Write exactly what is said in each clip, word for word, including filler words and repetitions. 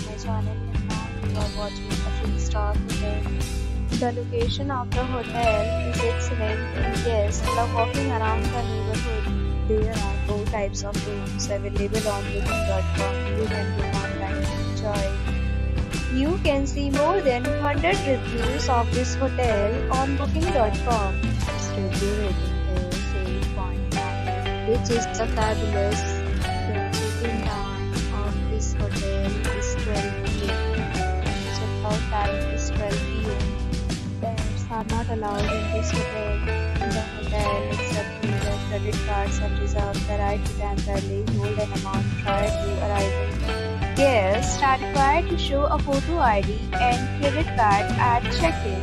my channel, and now you are watching a three star hotel. The location of the hotel is excellent and guests love walking around the neighborhood. There are four types of rooms available on Booking dot com. You can book online and enjoy. You can see more than one hundred reviews of this hotel on Booking dot com. Its review rating is eight point nine, which is the fabulous. Are not allowed in this hotel. The hotel accepts major credit cards and reserves the right to temporarily hold an amount prior to arrival. Guests are required to show a photo I D and credit card at check-in.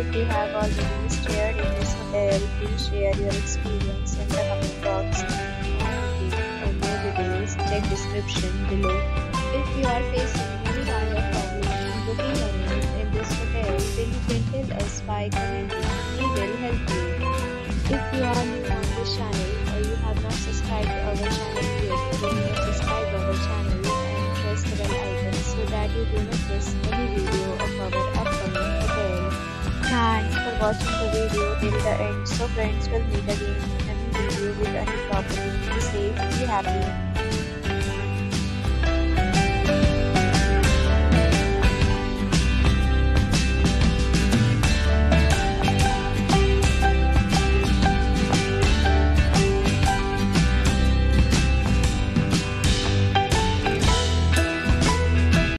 If you have already stayed in this hotel, please share your experience in the comment box. For more details, check description below. If you are facing any kind of problem in booking a room in this hotel, then you can by commenting. We will help you. If you are new on this channel or you have not subscribed to our channel yet, then you can subscribe to our channel and press the bell icon so that you do not miss any video of our upcoming hotel. Thanks for watching the video till the end. So friends, will meet again in another video with any property. Be safe, be happy.